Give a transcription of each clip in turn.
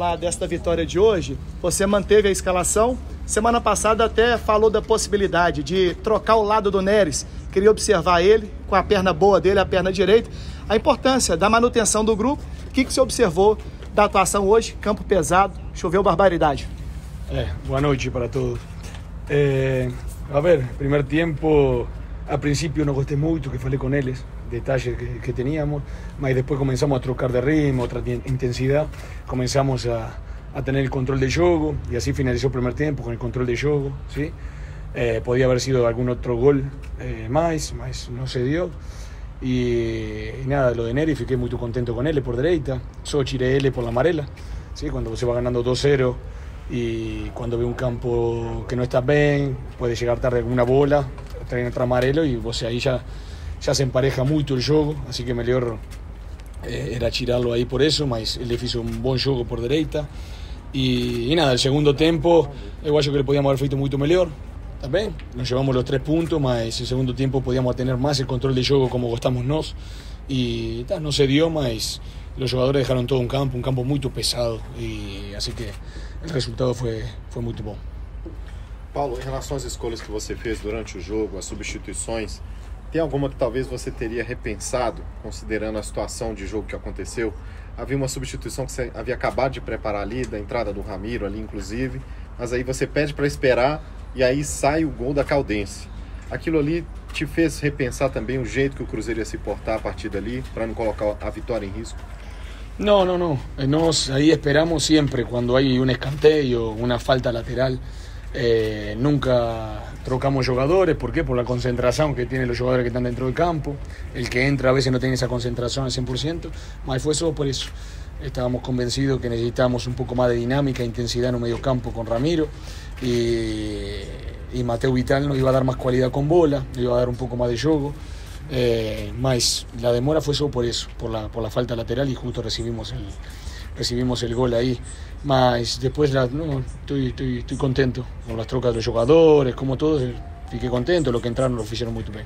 falar desta vitória de hoje, você manteve a escalação. Semana passada até falou da possibilidade de trocar o lado do Neres. Queria observar ele, com a perna boa dele, a perna direita. A importância da manutenção do grupo. O que você observou da atuação hoje? Campo pesado, choveu barbaridade. Boa noite para todos. A ver, primeiro tempo, a princípio não gostei muito, que falei com eles, detalles que teníamos, mas depois começamos a trocar de ritmo, otra intensidad, comenzamos a tener el control del juego y así finalizó el primer tiempo con el control del juego, ¿sí? Podía haber sido algún otro gol más no se dio y nada, lo de Neri, fiquei muy contento con él por derecha, solo tiré él por la amarela, ¿sí? Cuando se va ganando 2-0 y cuando ve un campo que no está bien, puede llegar tarde alguna bola, traen otra amarelo y vos ahí ya se empareja mucho el juego, así que Melior era tirarlo ahí por eso, mas él hizo un buen juego por derecha y nada, el segundo tiempo yo creo que le podíamos haber hecho mucho mejor también, nos llevamos los 3 puntos, mas el segundo tiempo podíamos tener más el control del juego como gostamos nos y tá, no se dio, mas los jugadores dejaron todo un campo muy pesado y así que el resultado fue muy bueno. Paulo, em relação às escolhas que você fez durante o jogo, as substituições, tem alguma que talvez você teria repensado, considerando a situação de jogo que aconteceu? Havia uma substituição que você havia acabado de preparar ali, da entrada do Ramiro ali, inclusive, mas aí você pede para esperar e aí sai o gol da Caldense. Aquilo ali te fez repensar também o jeito que o Cruzeiro ia se portar a partir dali, para não colocar a vitória em risco? No. Nós aí esperamos sempre, quando há um escanteio, uma falta lateral. Nunca trocamos jugadores, ¿por qué? Por la concentración que tienen los jugadores que están dentro del campo, el que entra a veces no tiene esa concentración al 100%, mas fue solo por eso, estábamos convencidos que necesitábamos un poco más de dinámica, intensidad en un medio campo con Ramiro y Mateo Vital nos iba a dar más calidad con bola, nos iba a dar un poco más de juego, mas la demora fue solo por eso, por la falta lateral y justo recibimos el gol ahí, mas después estoy contento con las trocas de los jugadores, como todos, fiquei contento, lo que entraram lo fizeram muito bem.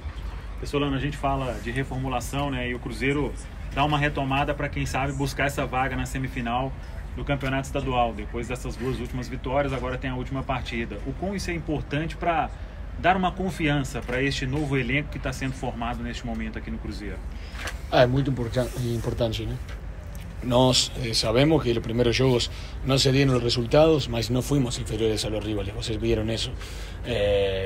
Pessoal, a gente fala de reformulação, né? E o Cruzeiro dá uma retomada para quem sabe buscar essa vaga na semifinal do Campeonato Estadual, depois dessas 2 últimas vitórias, agora tem a última partida. O quão isso é importante para dar uma confiança para este novo elenco que está sendo formado neste momento aqui no Cruzeiro? É muito importante, né? Nos sabemos que los primeros juegos no se dieron los resultados, mas no fuimos inferiores a los rivales, ustedes vieron eso.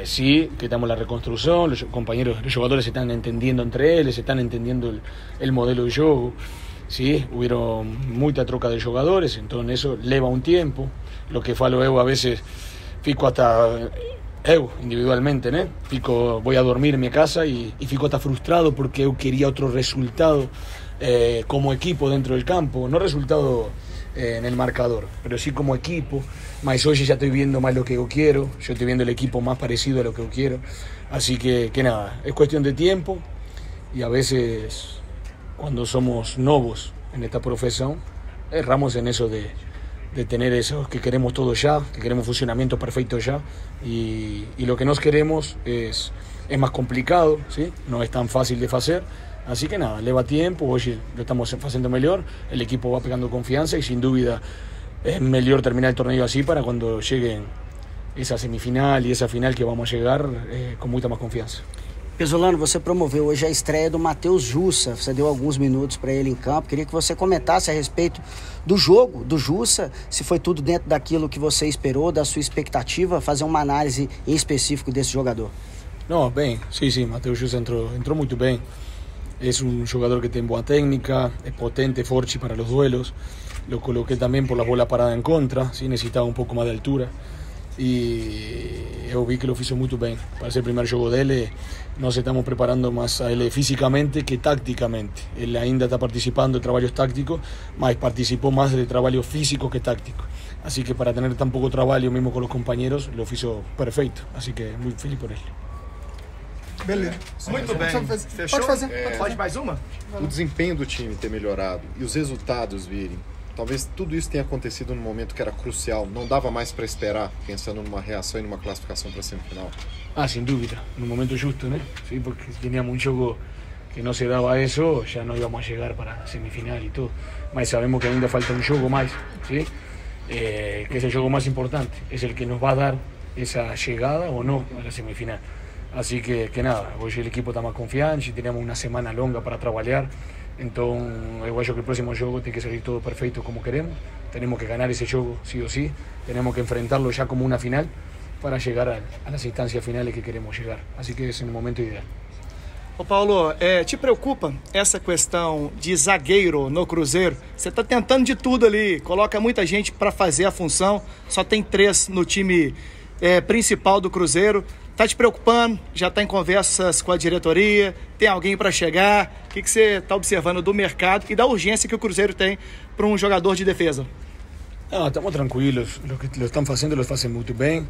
Sí, que estamos en la reconstrucción, los compañeros, los jugadores se están entendiendo entre ellos, se están entendiendo el modelo de juego. Sí, hubieron mucha troca de jugadores, entonces eso lleva un tiempo. Lo que falo eu a veces, fico hasta eu individualmente, ¿no? Fico, voy a dormir en mi casa y fico hasta frustrado porque eu quería otro resultado. Como equipo dentro del campo, no resultado en el marcador, pero sí como equipo, mas hoy ya estoy viendo más lo que yo quiero, yo estoy viendo el equipo más parecido a lo que yo quiero, así que nada, es cuestión de tiempo y a veces cuando somos nuevos en esta profesión, erramos en eso de tener eso, que queremos todo ya, que queremos funcionamiento perfecto ya y lo que nos queremos es más complicado, ¿sí? No es tan fácil de hacer. Así que nada, lleva tiempo, hoy lo estamos haciendo mejor, el equipo va pegando confianza y sin duda es mejor terminar el torneo así para cuando lleguen esa semifinal y esa final que vamos a llegar con mucha más confianza. Pesolano, você promoveu hoje a estreia do Mateus Jussa, você deu alguns minutos para ele em campo, queria que você comentasse a respeito do jogo do Jussa, se foi tudo dentro daquilo que você esperou, da sua expectativa, fazer uma análise em específico desse jogador. Não, bem, sim, Mateus Jussa entrou muito bem. Es un jugador que tiene buena técnica, es potente, forchi para los duelos. Lo coloqué también por la bola parada en contra, ¿sí? Necesitaba un poco más de altura. Y yo vi que lo hizo muy bien. Para ser el primer juego de él, nos estamos preparando más a él físicamente que tácticamente. Él ainda está participando de trabajos tácticos, más participó más de trabajos físicos que tácticos. Así que para tener tan poco trabajo mismo con los compañeros, lo hizo perfecto. Así que muy feliz por él. Beleza. Muito bem. Fechou? Pode fazer. Pode mais uma? O desempenho do time ter melhorado e os resultados virem. Talvez tudo isso tenha acontecido num momento que era crucial. Não dava mais para esperar, pensando numa reação e numa classificação para a semifinal. Sem dúvida. Num momento justo, né? Sim, porque tínhamos um jogo que não se dava a isso, já não íamos a chegar para a semifinal e tudo. Mas sabemos que ainda falta um jogo mais, sim? que es el juego más importante, es el que nos va a dar esa llegada o no a la semifinal. Así que nada, hoy el equipo está más confiante, tenemos una semana longa para trabajar, entonces yo creo que el próximo juego tiene que salir todo perfecto como queremos, tenemos que ganar ese juego sí o sí, tenemos que enfrentarlo ya como una final para llegar a las instancias finales que queremos llegar, así que es el momento ideal. Ô Paulo, te preocupa essa questão de zagueiro no Cruzeiro? Você está tentando de tudo ali, coloca muita gente para fazer a função, só tem 3 no time principal do Cruzeiro. Está te preocupando? Já está em conversas com a diretoria? Tem alguém para chegar? O que você está observando do mercado e da urgência que o Cruzeiro tem para jogador de defesa? Não, estamos tranquilos, os que estão fazendo, eles fazem muito bem.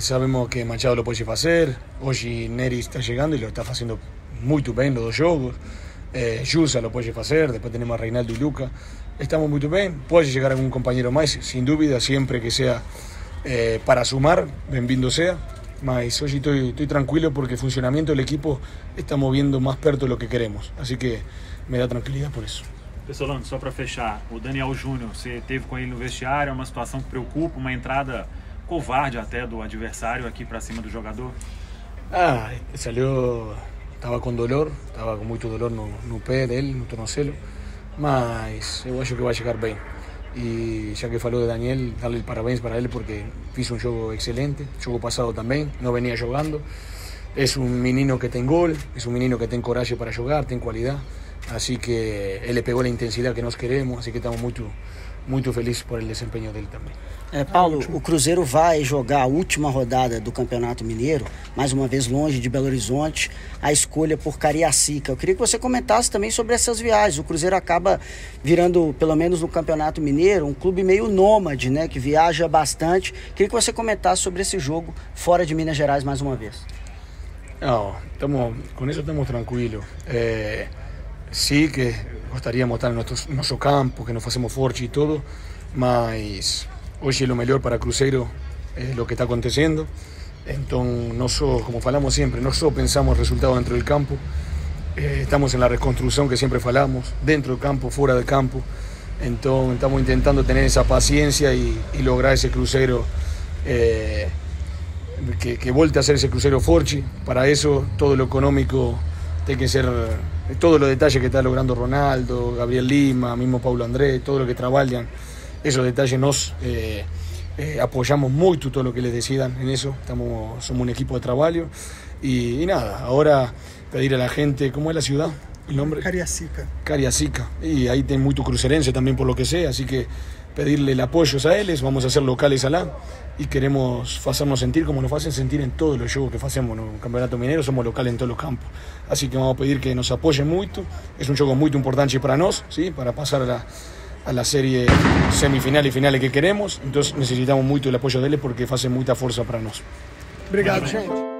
Sabemos que Machado lo puede hacer, hoy Neri está llegando y lo está haciendo muy bien los 2 juegos, Júza lo puede hacer, después tenemos a Reinaldo y Luca, estamos muy bien, puede llegar algún compañero más, sin duda, siempre que sea para sumar, bienvenido sea, mas hoy estoy tranquilo porque el funcionamiento del equipo está moviendo más perto de lo que queremos, así que me da tranquilidad por eso. Pessoal, só para fechar, o Daniel Júnior, você teve com ele no vestiário, é uma situação que preocupa, uma entrada covarde até do adversário aqui para cima do jogador? Ah, salió, estaba con dolor, estaba con mucho dolor no pé dele, no tornozelo, mas eu acho que vai chegar bem. E já que falou de Daniel, darle parabéns para ele porque hizo un jogo excelente, jogo pasado también, no venía jogando. Es un menino que tiene gol, es un menino que tiene coraje para jugar, tiene cualidad, así que él le pegó la intensidad que nos queremos, así que estamos muy feliz por el desempeño de él también. Paulo, o Cruzeiro vai jogar a última rodada do Campeonato Mineiro, mais uma vez longe de Belo Horizonte, a escolha por Cariacica. Eu queria que você comentasse também sobre essas viagens. O Cruzeiro acaba virando, pelo menos no Campeonato Mineiro, um clube meio nômade, né, que viaja bastante. Queria que você comentasse sobre esse jogo fora de Minas Gerais mais uma vez. Não, com isso estamos tranquilos. Sí que gustaríamos estar en nuestro campo, que nos hacemos forchi y todo, mas hoy lo mejor para Cruzeiro es lo que está aconteciendo, entonces nosotros, como falamos siempre, nosotros pensamos resultados dentro del campo, estamos en la reconstrucción que siempre falamos, dentro del campo, fuera del campo, entonces estamos intentando tener esa paciencia y lograr ese Cruzeiro, que vuelva a ser ese Cruzeiro forchi, para eso todo lo económico tiene que ser, todos los detalles que está logrando Ronaldo, Gabriel Lima, mismo Paulo Andrés, todo lo que trabajan, esos detalles nos apoyamos mucho todo lo que les decidan en eso, somos un equipo de trabajo y nada, ahora pedir a la gente, ¿cómo es la ciudad? ¿El nombre? Cariacica. Cariacica, y ahí tiene mucho crucerense también por lo que sea, así que pedirle el apoyo a ellos, vamos a ser locales allá y queremos hacernos sentir como nos hacen sentir en todos los juegos que hacemos, en el Campeonato Mineiro somos locales en todos los campos, así que vamos a pedir que nos apoyen mucho, es un juego muy importante para nosotros, ¿sí? Para pasar a la serie semifinal y finales que queremos, entonces necesitamos mucho el apoyo de ellos porque hacen mucha fuerza para nosotros. Obrigado.